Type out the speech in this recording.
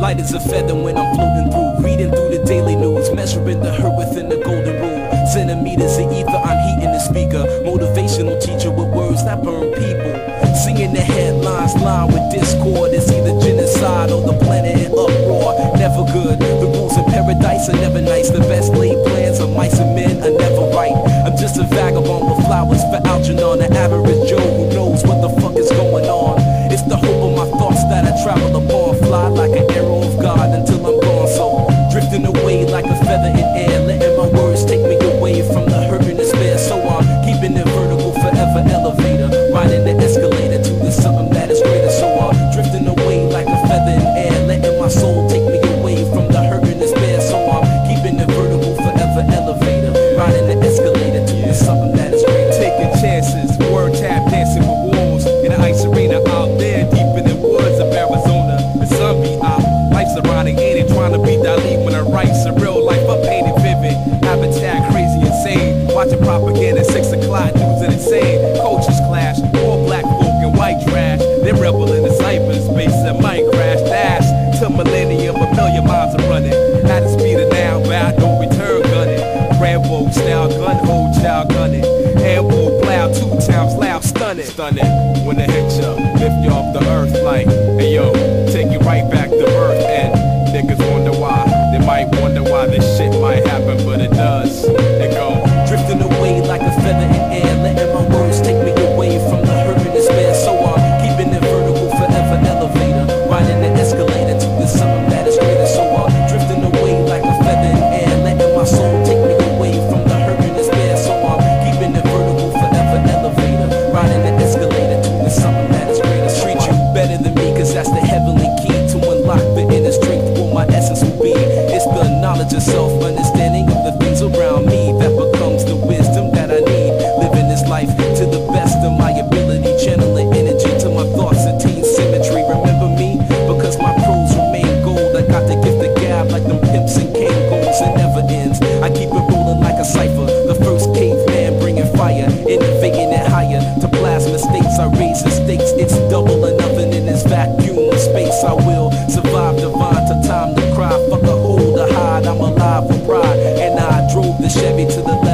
Light as a feather when I'm floating through, reading through the daily news, measuring the hurt within the golden rule. Centimeters of ether, I'm heating the speaker, motivational teacher with words that burn people. Seeing the headlines line with discord, it's either genocide or the planet in uproar. Never good, the rules in paradise are never nice. The best laid plans of mice and men are never right. I'm just a vagabond with flowers for Algernon, the average Joe who knows what the fuck is going on. It's the hope of my thoughts that I travel upon, fly like an arrow of God until I'm gone. So, drifting away like a feather in air, letting my words take me away from the hurt and despair. So I'm keeping it vertical, forever elevator, riding the escalator to the something that is greater. So I'm drifting away like a feather in air, letting my soul take me away from the hurt and despair. So I'm keeping it vertical, forever elevator, riding the escalator to the something that is greater. Taking chances, word tap dancing with wolves in an ice arena out there, deep in the woods of Arizona. The sun be out, life's ironic, ain't it? Trying to be Dali when I write surreal life, I painted vivid, habitat crazy insane, watching propaganda, 6 o'clock news and insane. Cultures clash, all black folk and white trash, they rebel in the cyberspace that might crash. Dash to millennium, a million miles are running at the speed of now, but I don't return gunning. Rambo style gun, old child gunning, handball plow 2 times loud, stunning. Stunning when they hit ya, lift you off the earth like, hey yo, take you right back to earth. And niggas wonder why, they might wonder why this shit might happen, but it does. It go drifting away like a feather in air, letting my words take me away from the hurt and despair. So I'm keeping it vertical, forever elevator, riding the escalator to the something that is greater. So I'm drifting away like a feather in air, letting my soul take me away from the hurt and despair. So I'm keeping it vertical, forever elevator, riding the escalator to the something that is greater. Treat you better than me, cause that's the heavenly key to unlock the inner strength. My essence will be, it's the knowledge of self, understanding of the things around me that becomes the wisdom that I need. Living this life to the best of my ability, channeling energy to my thoughts and teen symmetry. Remember me, because my pros remain gold. I got the gift of gab like them pimps and Kangos. It never ends, I keep it rolling like a cipher, the first caveman bringing fire, innovating it higher. To blast mistakes, I raise the stakes, it's double or nothing in this vacuum of space. I will survive divine to time to cry, fuck a hold, a hide, I'm alive with pride. And I drove the Chevy to the left